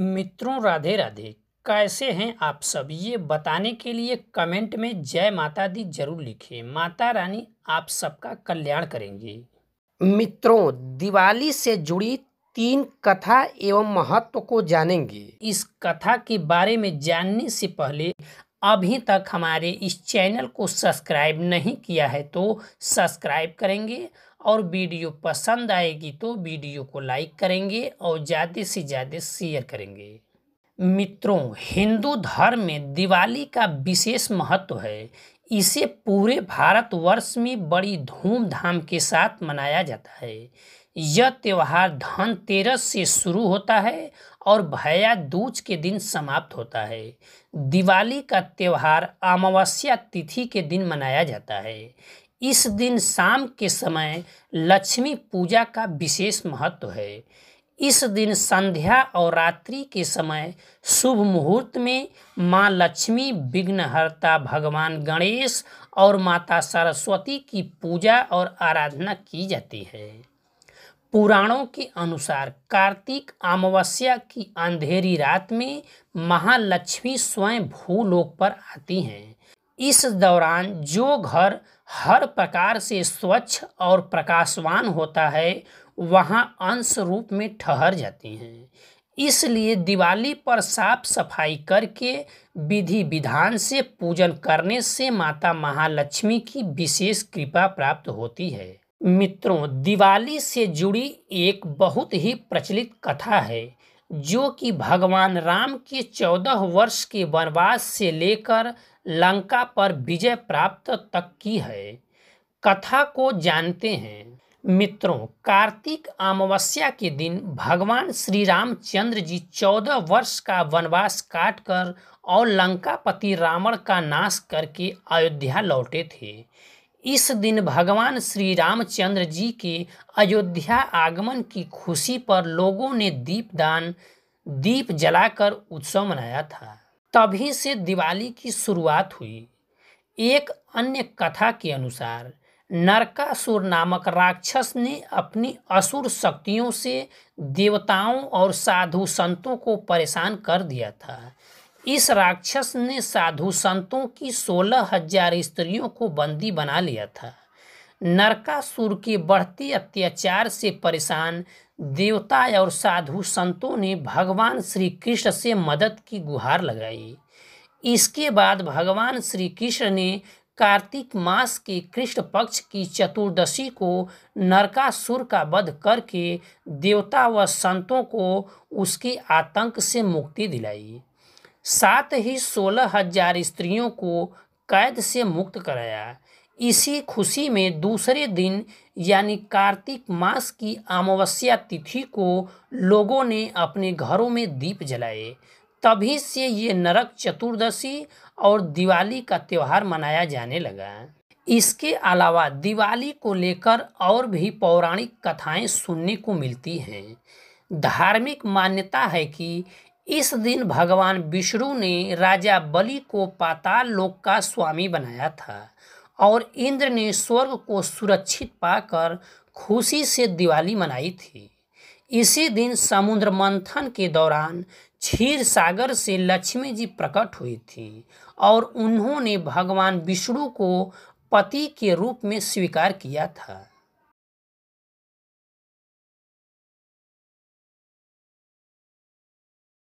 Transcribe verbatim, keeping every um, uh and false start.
मित्रों राधे राधे, कैसे हैं आप सब, ये बताने के लिए कमेंट में जय माता दी जरूर लिखें। माता रानी आप सबका कल्याण करेंगी। मित्रों, दिवाली से जुड़ी तीन कथा एवं महत्व को जानेंगे। इस कथा के बारे में जानने से पहले अभी तक हमारे इस चैनल को सब्सक्राइब नहीं किया है तो सब्सक्राइब करेंगे और वीडियो पसंद आएगी तो वीडियो को लाइक करेंगे और ज़्यादा से ज़्यादा शेयर करेंगे। मित्रों, हिंदू धर्म में दिवाली का विशेष महत्व है। इसे पूरे भारतवर्ष में बड़ी धूमधाम के साथ मनाया जाता है। यह त्यौहार धनतेरस से शुरू होता है और भैया दूज के दिन समाप्त होता है। दिवाली का त्यौहार अमावस्या तिथि के दिन मनाया जाता है। इस दिन शाम के समय लक्ष्मी पूजा का विशेष महत्व है। इस दिन संध्या और रात्रि के समय शुभ मुहूर्त में माँ लक्ष्मी, विघ्नहर्ता भगवान गणेश और माता सरस्वती की पूजा और आराधना की जाती है। पुराणों के अनुसार कार्तिक अमावस्या की अंधेरी रात में महालक्ष्मी स्वयं भूलोक पर आती हैं। इस दौरान जो घर हर प्रकार से स्वच्छ और प्रकाशवान होता है वहां अंश रूप में ठहर जाती हैं। इसलिए दिवाली पर साफ सफाई करके विधि विधान से पूजन करने से माता महालक्ष्मी की विशेष कृपा प्राप्त होती है। मित्रों, दिवाली से जुड़ी एक बहुत ही प्रचलित कथा है जो कि भगवान राम के चौदह वर्ष के वनवास से लेकर लंका पर विजय प्राप्त तक की है। कथा को जानते हैं। मित्रों, कार्तिक अमावस्या के दिन भगवान श्री रामचंद्र जी चौदह वर्ष का वनवास काटकर और लंकापति रावण का नाश करके अयोध्या लौटे थे। इस दिन भगवान श्री रामचंद्र जी के अयोध्या आगमन की खुशी पर लोगों ने दीपदान दीप जलाकर उत्सव मनाया था। तभी से दिवाली की शुरुआत हुई। एक अन्य कथा के अनुसार नरकासुर नामक राक्षस ने अपनी असुर शक्तियों से देवताओं और साधु संतों को परेशान कर दिया था। इस राक्षस ने साधु संतों की सोलह हजार स्त्रियों को बंदी बना लिया था। नरकासुर के बढ़ते अत्याचार से परेशान देवता और साधु संतों ने भगवान श्री कृष्ण से मदद की गुहार लगाई। इसके बाद भगवान श्री कृष्ण ने कार्तिक मास के कृष्ण पक्ष की चतुर्दशी को नरकासुर का वध करके देवता व संतों को उसके आतंक से मुक्ति दिलाई, साथ ही सोलह हजार स्त्रियों को कैद से मुक्त कराया। इसी खुशी में दूसरे दिन यानी कार्तिक मास की अमावस्या तिथि को लोगों ने अपने घरों में दीप जलाए। तभी से ये नरक चतुर्दशी और दिवाली का त्यौहार मनाया जाने लगा। इसके अलावा दिवाली को लेकर और भी पौराणिक कथाएं सुनने को मिलती हैं। धार्मिक मान्यता है कि इस दिन भगवान विष्णु ने राजा बलि को पाताल लोक का स्वामी बनाया था और इंद्र ने स्वर्ग को सुरक्षित पाकर खुशी से दिवाली मनाई थी। इसी दिन समुद्र मंथन के दौरान क्षीर सागर से लक्ष्मी जी प्रकट हुई थी और उन्होंने भगवान विष्णु को पति के रूप में स्वीकार किया था।